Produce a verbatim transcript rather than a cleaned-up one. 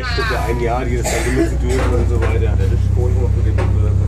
Rechte für ein Jahr, die das dann benutzen dürfen und so weiter. Der Lischkohnhof für den Bürger.